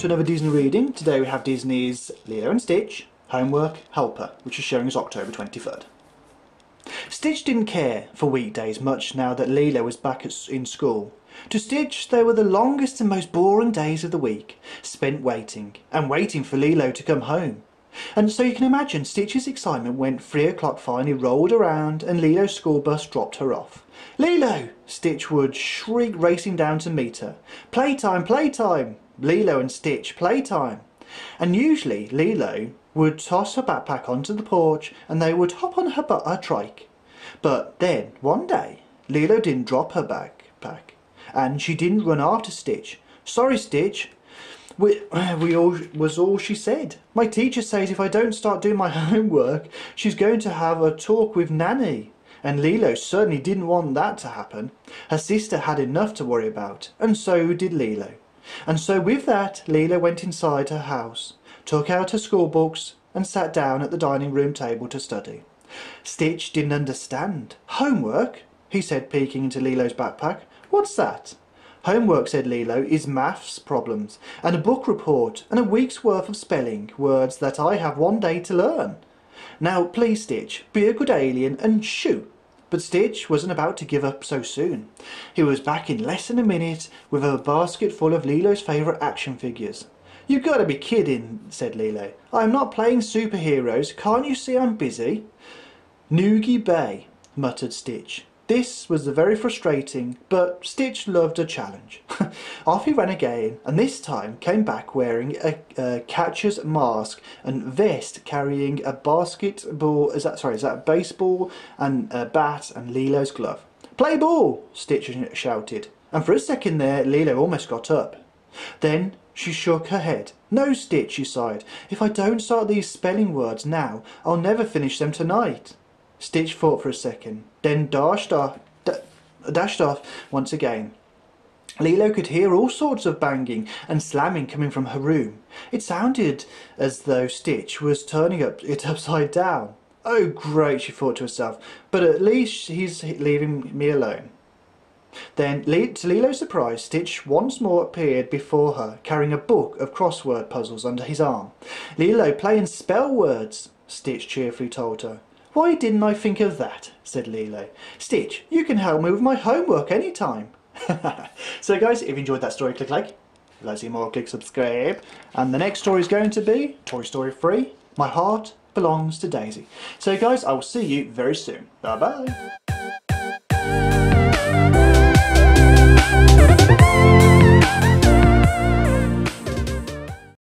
to another Disney reading. Today we have Disney's Lilo and Stitch, Homework Helper, which is showing as October 23rd. Stitch didn't care for weekdays much now that Lilo was back in school. To Stitch, they were the longest and most boring days of the week, spent waiting, and waiting for Lilo to come home. And so you can imagine Stitch's excitement when 3 o'clock finally rolled around and Lilo's school bus dropped her off. "Lilo!" Stitch would shriek, racing down to meet her. "Playtime, playtime! Lilo and Stitch, playtime!" And usually Lilo would toss her backpack onto the porch and they would hop on her trike. But then, one day, Lilo didn't drop her backpack and she didn't run after Stitch. "Sorry, Stitch, was all she said. My teacher says if I don't start doing my homework, she's going to have a talk with Nani." And Lilo certainly didn't want that to happen. Her sister had enough to worry about, and so did Lilo. And so with that, Lilo went inside her house, took out her school books and sat down at the dining room table to study. Stitch didn't understand. "Homework?" he said, peeking into Lilo's backpack. "What's that?" "Homework," said Lilo, "is maths problems and a book report and a week's worth of spelling words that I have one day to learn. Now please, Stitch, be a good alien and shoo." But Stitch wasn't about to give up so soon. He was back in less than a minute with a basket full of Lilo's favourite action figures. "You gotta be kidding," said Lilo. "I'm not playing superheroes. Can't you see I'm busy?" "Noogie Bay," muttered Stitch. This was the very frustrating, but Stitch loved a challenge. Off he ran again, and this time came back wearing a catcher's mask and vest, carrying a basketball, is that a baseball and a bat and Lilo's glove. "Play ball!" Stitch shouted, and for a second there Lilo almost got up. Then she shook her head. "No, Stitch," she sighed. "If I don't start these spelling words now, I'll never finish them tonight." Stitch thought for a second, then dashed off once again. Lilo could hear all sorts of banging and slamming coming from her room. It sounded as though Stitch was turning it upside down. "Oh great," she thought to herself, "but at least he's leaving me alone." Then, to Lilo's surprise, Stitch once more appeared before her, carrying a book of crossword puzzles under his arm. "Lilo, play and spell words," Stitch cheerfully told her. "Why didn't I think of that?" said Lilo. "Stitch, you can help me with my homework any time." So guys, if you enjoyed that story, click like. If you'd like to see more, click subscribe. And the next story is going to be Toy Story 3, My Heart Belongs to Daisy. So guys, I will see you very soon. Bye bye.